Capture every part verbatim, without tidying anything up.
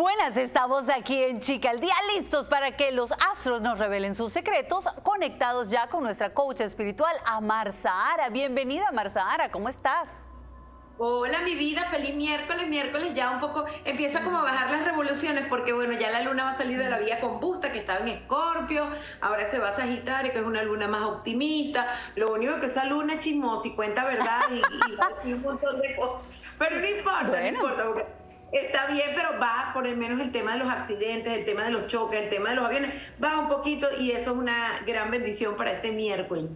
Buenas, estamos aquí en Chica al Día, listos para que los astros nos revelen sus secretos, conectados ya con nuestra coach espiritual, a Mazahara. Bienvenida, Mazahara, ¿cómo estás? Hola, mi vida, feliz miércoles, miércoles ya un poco empieza como a bajar las revoluciones porque bueno, ya la luna va a salir de la vía combusta que estaba en Escorpio, ahora se va a Sagitario, que es una luna más optimista, lo único que esa luna es chismosa y cuenta verdad y, y, y un montón de cosas, pero no importa, bueno. No importa, porque... Está bien, pero baja por lo menos el tema de los accidentes, el tema de los choques, el tema de los aviones, baja un poquito y eso es una gran bendición para este miércoles.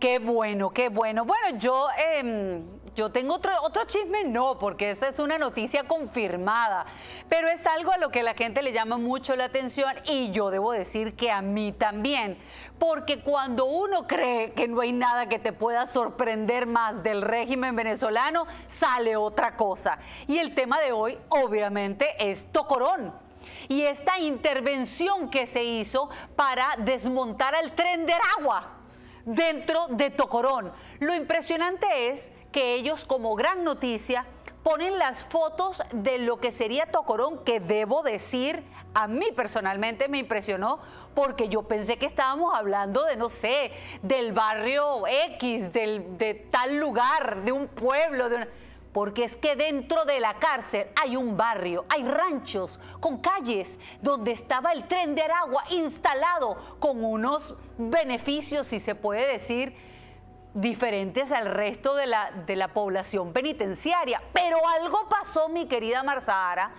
Qué bueno, qué bueno. Bueno, yo, eh, yo tengo otro, otro chisme, no, porque esa es una noticia confirmada, pero es algo a lo que la gente le llama mucho la atención y yo debo decir que a mí también, porque cuando uno cree que no hay nada que te pueda sorprender más del régimen venezolano, sale otra cosa. Y el tema de hoy, obviamente, es Tocorón. Y esta intervención que se hizo para desmontar al Tren de Aragua dentro de Tocorón. Lo impresionante es que ellos, como gran noticia, ponen las fotos de lo que sería Tocorón, que debo decir, a mí personalmente me impresionó, porque yo pensé que estábamos hablando de, no sé, del barrio X, del, de tal lugar, de un pueblo, de una... Porque es que dentro de la cárcel hay un barrio, hay ranchos con calles donde estaba el Tren de Aragua instalado con unos beneficios, si se puede decir, diferentes al resto de la, de la población penitenciaria. Pero algo pasó, mi querida Mazahara,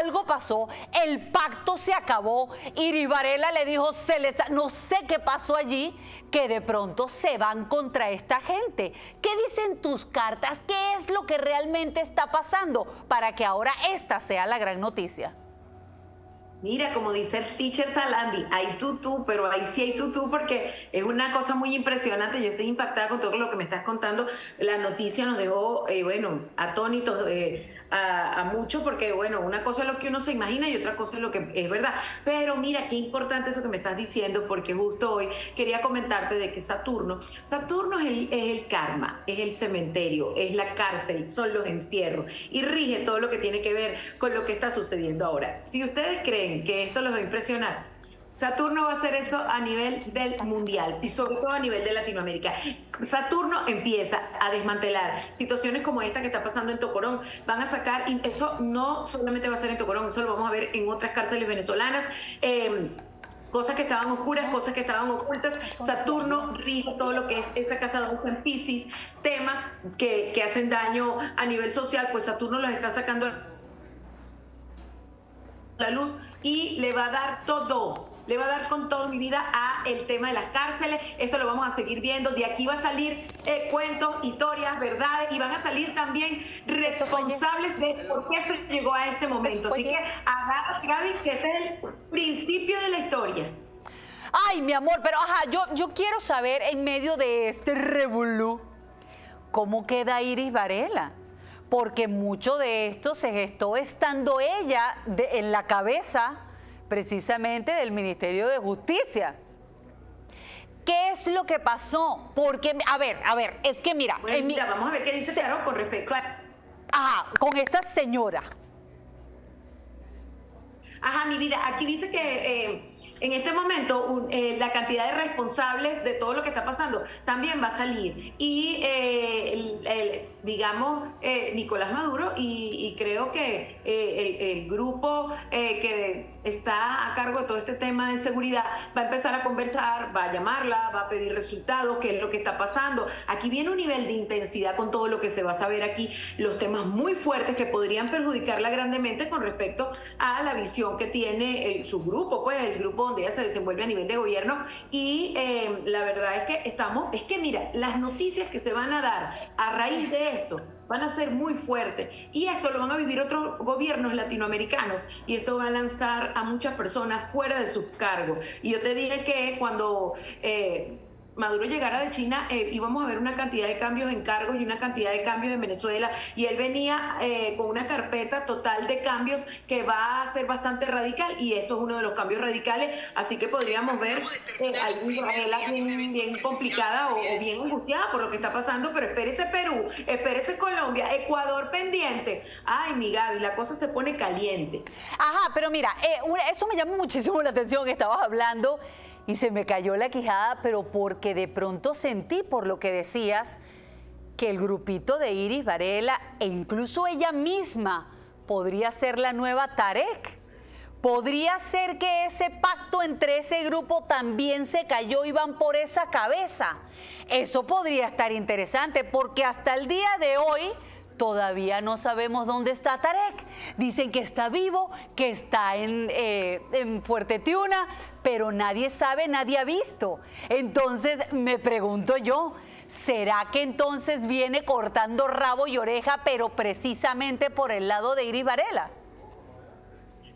algo pasó, el pacto se acabó, Iris Varela le dijo, se les... no sé qué pasó allí, que de pronto se van contra esta gente. ¿Qué dicen tus cartas? ¿Qué es lo que realmente está pasando para que ahora esta sea la gran noticia? Mira, como dice el teacher Salandi, hay tutú, pero ahí sí hay tutú porque es una cosa muy impresionante. Yo estoy impactada con todo lo que me estás contando. La noticia nos dejó, eh, bueno, atónitos eh, a, a muchos porque, bueno, una cosa es lo que uno se imagina y otra cosa es lo que es verdad. Pero mira, qué importante eso que me estás diciendo porque justo hoy quería comentarte de que Saturno, Saturno es el, es el karma, es el cementerio, es la cárcel, son los encierros y rige todo lo que tiene que ver con lo que está sucediendo ahora. Si ustedes creen que esto los va a impresionar. Saturno va a hacer eso a nivel del mundial y sobre todo a nivel de Latinoamérica. Saturno empieza a desmantelar situaciones como esta que está pasando en Tocorón. Van a sacar, y eso no solamente va a ser en Tocorón, eso lo vamos a ver en otras cárceles venezolanas. Eh, Cosas que estaban oscuras, cosas que estaban ocultas. Saturno rige todo lo que es esa casa doce en Piscis. Temas que, que hacen daño a nivel social, pues Saturno los está sacando a la luz y le va a dar todo, le va a dar con toda mi vida a el tema de las cárceles. Esto lo vamos a seguir viendo, de aquí va a salir eh, cuentos, historias, verdades y van a salir también responsables de por qué se llegó a este momento. Así que agarra, Gaby, que este es el principio de la historia. Ay, mi amor, pero ajá, yo, yo quiero saber en medio de este revolú, ¿cómo queda Iris Varela? Porque mucho de esto se gestó estando ella de, en la cabeza precisamente del Ministerio de Justicia. ¿Qué es lo que pasó? Porque, a ver, a ver, es que mira... Bueno, mira mi, vamos a ver qué dice Tarek con respecto a... Ajá, con esta señora. Ajá, mi vida, aquí dice que... Eh... En este momento, un, eh, la cantidad de responsables de todo lo que está pasando también va a salir. Y, eh, el, el, digamos, eh, Nicolás Maduro y, y creo que eh, el, el grupo eh, que está a cargo de todo este tema de seguridad va a empezar a conversar, va a llamarla, va a pedir resultados, qué es lo que está pasando. Aquí viene un nivel de intensidad con todo lo que se va a saber aquí, los temas muy fuertes que podrían perjudicarla grandemente con respecto a la visión que tiene el, su grupo, pues el grupo donde ella se desenvuelve a nivel de gobierno y eh, la verdad es que estamos, es que mira, las noticias que se van a dar a raíz de esto van a ser muy fuertes y esto lo van a vivir otros gobiernos latinoamericanos y esto va a lanzar a muchas personas fuera de sus cargos y yo te dije que cuando... Eh, Maduro llegara de China, eh, íbamos a ver una cantidad de cambios en cargos y una cantidad de cambios en Venezuela, y él venía eh, con una carpeta total de cambios que va a ser bastante radical, y esto es uno de los cambios radicales, así que podríamos ver eh, alguna regla bien, bien complicada o, o bien angustiada por lo que está pasando, pero espérese Perú, espérese Colombia, Ecuador pendiente. Ay, mi Gaby, la cosa se pone caliente. Ajá, pero mira, eh, eso me llama muchísimo la atención que estabas hablando, y se me cayó la quijada, pero porque de pronto sentí, por lo que decías, que el grupito de Iris Varela e incluso ella misma podría ser la nueva Tarek. Podría ser que ese pacto entre ese grupo también se cayó y van por esa cabeza. Eso podría estar interesante, porque hasta el día de hoy todavía no sabemos dónde está Tarek. Dicen que está vivo, que está en, eh, en Fuerte Tiuna, pero nadie sabe, nadie ha visto. Entonces me pregunto yo, ¿será que entonces viene cortando rabo y oreja, pero precisamente por el lado de Iris Varela?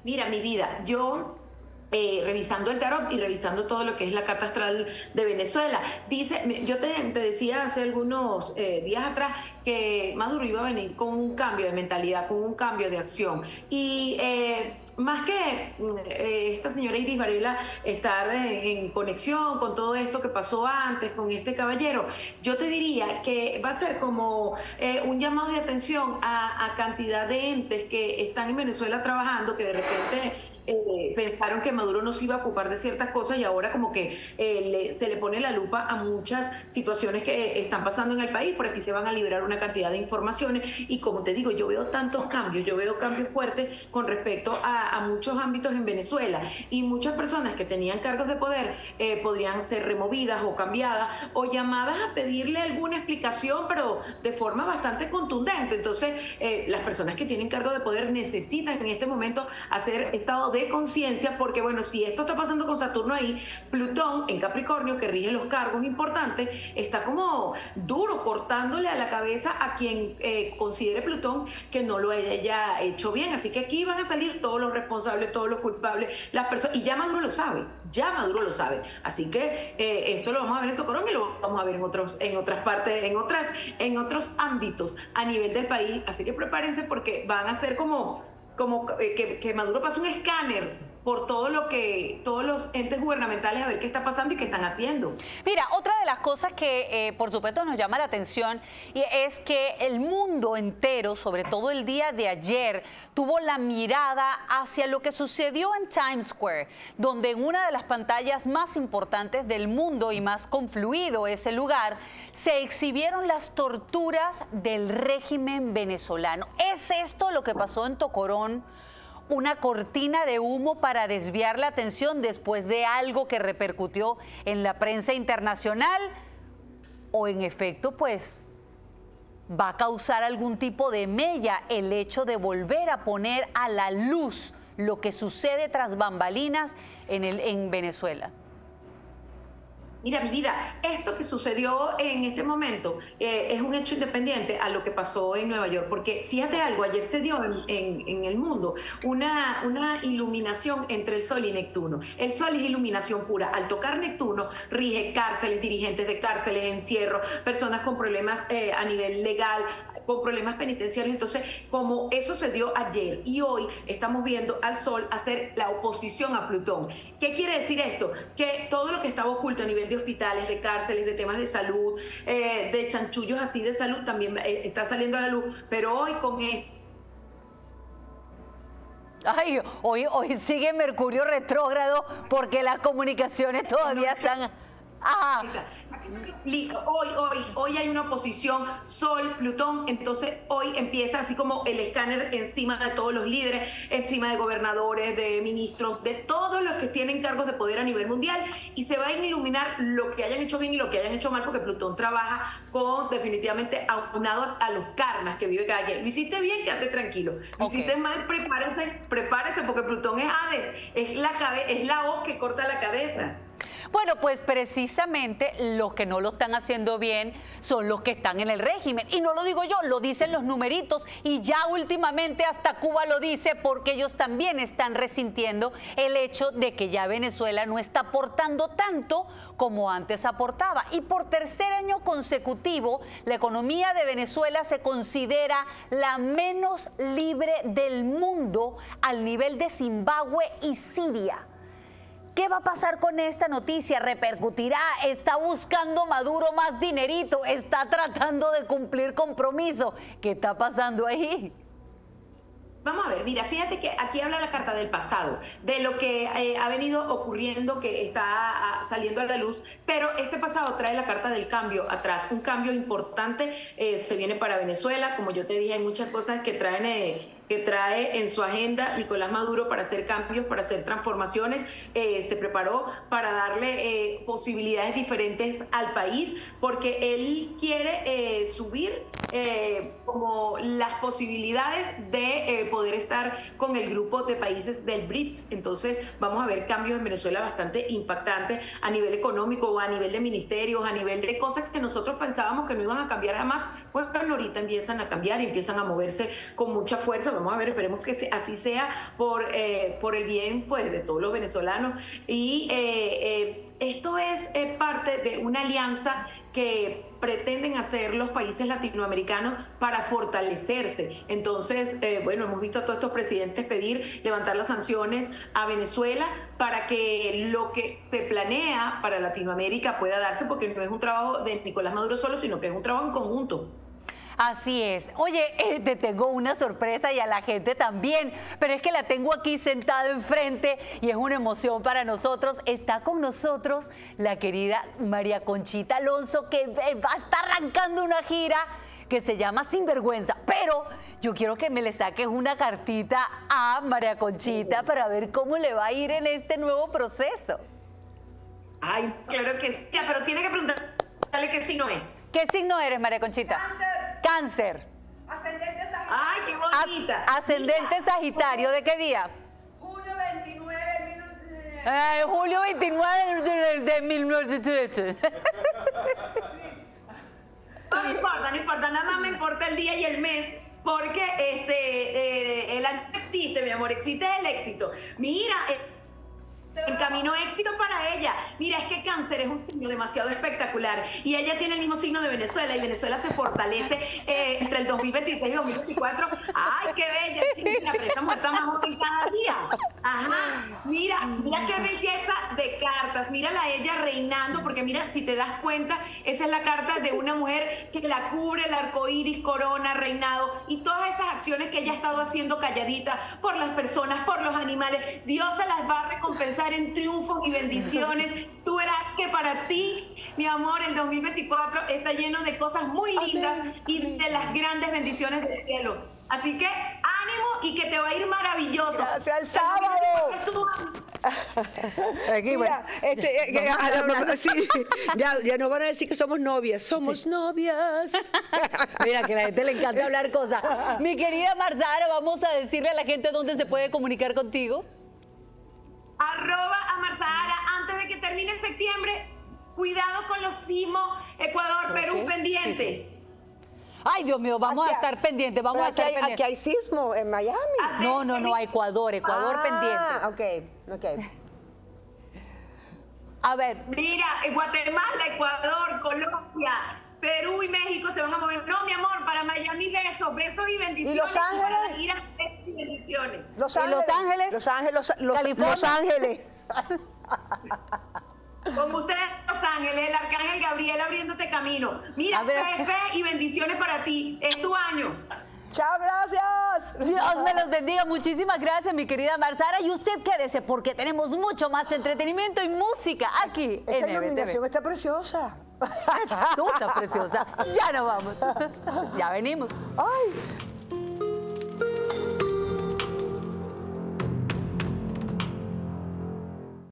Mira, mi vida, yo... Eh, revisando el tarot y revisando todo lo que es la carta astral de Venezuela, dice, yo te, te decía hace algunos eh, días atrás que Maduro iba a venir con un cambio de mentalidad, con un cambio de acción, y eh, más que eh, esta señora Iris Varela estar en, en conexión con todo esto que pasó antes con este caballero, yo te diría que va a ser como eh, un llamado de atención a, a cantidad de entes que están en Venezuela trabajando, que de repente Eh, pensaron que Maduro no se iba a ocupar de ciertas cosas, y ahora como que eh, le, se le pone la lupa a muchas situaciones que están pasando en el país. Por aquí se van a liberar una cantidad de informaciones, y como te digo, yo veo tantos cambios, yo veo cambios fuertes con respecto a, a muchos ámbitos en Venezuela, y muchas personas que tenían cargos de poder eh, podrían ser removidas o cambiadas o llamadas a pedirle alguna explicación, pero de forma bastante contundente. Entonces eh, las personas que tienen cargos de poder necesitan en este momento hacer estado de conciencia, porque bueno, si esto está pasando con Saturno ahí, Plutón en Capricornio, que rige los cargos importantes, está como duro cortándole a la cabeza a quien eh, considere Plutón que no lo haya hecho bien, así que aquí van a salir todos los responsables, todos los culpables, las personas, y ya Maduro lo sabe, ya Maduro lo sabe, así que eh, esto lo vamos a ver en Tocorón y lo vamos a ver en otros, en otras partes, en otras, en otros ámbitos a nivel del país, así que prepárense, porque van a ser como como que, que Maduro pasa un escáner por todo lo que todos los entes gubernamentales, a ver qué está pasando y qué están haciendo. Mira, otra de las cosas que eh, por supuesto nos llama la atención es que el mundo entero, sobre todo el día de ayer, tuvo la mirada hacia lo que sucedió en Times Square, donde en una de las pantallas más importantes del mundo y más confluido ese lugar, se exhibieron las torturas del régimen venezolano. ¿Es esto lo que pasó en Tocorón? Una cortina de humo para desviar la atención después de algo que repercutió en la prensa internacional, o en efecto pues va a causar algún tipo de mella el hecho de volver a poner a la luz lo que sucede tras bambalinas en, el, en Venezuela. Mira, mi vida, esto que sucedió en este momento eh, es un hecho independiente a lo que pasó en Nueva York, porque fíjate algo, ayer se dio en, en, en el mundo una, una iluminación entre el Sol y Neptuno. El Sol es iluminación pura, al tocar Neptuno rige cárceles, dirigentes de cárceles, encierros, personas con problemas eh, a nivel legal, con problemas penitenciarios. Entonces, como eso se dio ayer y hoy estamos viendo al Sol hacer la oposición a Plutón. ¿Qué quiere decir esto? Que todo lo que estaba oculto a nivel de hospitales, de cárceles, de temas de salud, eh, de chanchullos así de salud, también está saliendo a la luz, pero hoy con esto... Ay, hoy, hoy sigue Mercurio retrógrado, porque las comunicaciones todavía están... Ajá. Hoy, hoy, hoy hay una oposición Sol, Plutón, entonces hoy empieza así como el escáner encima de todos los líderes, encima de gobernadores, de ministros, de todos los que tienen cargos de poder a nivel mundial, y se va a iluminar lo que hayan hecho bien y lo que hayan hecho mal, porque Plutón trabaja con definitivamente aunado a los karmas que vive cada quien. Lo hiciste bien, quédate tranquilo. Lo okay. hiciste mal, prepárese, prepárese, porque Plutón es Hades, es la, es la hoz que corta la cabeza. Bueno, pues precisamente los que no lo están haciendo bien son los que están en el régimen. Y no lo digo yo, lo dicen los numeritos, y ya últimamente hasta Cuba lo dice, porque ellos también están resintiendo el hecho de que ya Venezuela no está aportando tanto como antes aportaba. Y por tercer año consecutivo, la economía de Venezuela se considera la menos libre del mundo, al nivel de Zimbabue y Siria. ¿Qué va a pasar con esta noticia? ¿Repercutirá? ¿Está buscando Maduro más dinerito? ¿Está tratando de cumplir compromiso? ¿Qué está pasando ahí? Vamos a ver, mira, fíjate que aquí habla la carta del pasado, de lo que eh, ha venido ocurriendo, que está a, saliendo a la luz, pero este pasado trae la carta del cambio atrás, un cambio importante eh, se viene para Venezuela. Como yo te dije, hay muchas cosas que traen... Eh, que trae en su agenda Nicolás Maduro para hacer cambios, para hacer transformaciones. Eh, se preparó para darle eh, posibilidades diferentes al país, porque él quiere eh, subir eh, como las posibilidades de eh, poder estar con el grupo de países del brics. Entonces vamos a ver cambios en Venezuela bastante impactantes a nivel económico, a nivel de ministerios, a nivel de cosas que nosotros pensábamos que no iban a cambiar jamás. Pues bueno, ahorita empiezan a cambiar y empiezan a moverse con mucha fuerza. Vamos a ver, esperemos que así sea por, eh, por el bien, pues, de todos los venezolanos. Y eh, eh, esto es eh, parte de una alianza que pretenden hacer los países latinoamericanos para fortalecerse. Entonces, eh, bueno, hemos visto a todos estos presidentes pedir levantar las sanciones a Venezuela para que lo que se planea para Latinoamérica pueda darse, porque no es un trabajo de Nicolás Maduro solo, sino que es un trabajo en conjunto. Así es. Oye, eh, te tengo una sorpresa, y a la gente también, pero es que la tengo aquí sentada enfrente y es una emoción para nosotros. Está con nosotros la querida María Conchita Alonso, que eh, va a estar arrancando una gira que se llama Sinvergüenza, pero yo quiero que me le saques una cartita a María Conchita para ver cómo le va a ir en este nuevo proceso. Ay, claro que sí, pero tiene que preguntarle qué signo es. ¿Qué signo eres, María Conchita? Cáncer. Ascendente Sagitario. Ay, qué bonita. As ascendente Mira. Sagitario, ¿de qué día? Julio veintinueve de mil novecientos ochenta. Eh, julio veintinueve de mil novecientos ochenta. No me importa, no importa, nada más me importa el día y el mes, porque este, eh, el año existe, mi amor, existe el éxito. Mira, eh, el camino éxito para ella. Mira, es que Cáncer es un signo demasiado espectacular, y ella tiene el mismo signo de Venezuela, y Venezuela se fortalece eh, entre el dos mil veintitrés y dos mil veinticuatro. ¡Ay, qué bella, chiquita! Pero esta mujer está más útil cada día. Ajá. Mira, mira qué belleza de cartas. Mírala ella reinando, porque mira, si te das cuenta, esa es la carta de una mujer que la cubre el arco iris, corona, reinado, y todas esas acciones que ella ha estado haciendo calladita por las personas, por los animales. Dios se las va a recompensar en triunfos y bendiciones. Tú verás que para ti, mi amor, el dos mil veinticuatro está lleno de cosas muy lindas y de las grandes bendiciones del cielo. Así que ánimo, y que te va a ir maravilloso. Gracias, el sábado. Aquí, mira, bueno, este, ya, ya, sí, ya, ya nos van a decir que somos novias. Somos sí. novias. Mira, que a la gente le encanta hablar cosas. Mi querida Mazahara, vamos a decirle a la gente dónde se puede comunicar contigo. Arroba a Mazahara. Antes de que termine septiembre, cuidado con los sismos, Ecuador, Perú, okay. pendientes. Sí, sí. Ay, Dios mío, vamos aquí a estar pendientes, vamos a estar hay, pendientes. Aquí hay sismo en Miami. No, no, no, a Ecuador, Ecuador ah, pendiente. Ok, ok. A ver. Mira, Guatemala, Ecuador, Colombia, Perú y México se van a mover. No, mi amor, para Miami, besos, besos y bendiciones. ¿Y Los Ángeles? Ir a bendiciones. Los Ángeles. Los Ángeles. Los Ángeles. Los, los Ángeles. Con ustedes, Los Ángeles, el arcángel Gabriel abriéndote camino. Mira, fe, fe y bendiciones para ti. Es tu año. Chao, gracias. Dios me los bendiga. Muchísimas gracias, mi querida Mazahara. Y usted quédese, porque tenemos mucho más entretenimiento y música aquí en E V T V. Esta iluminación está preciosa. Tú estás preciosa. Ya nos vamos. Ya venimos. Ay.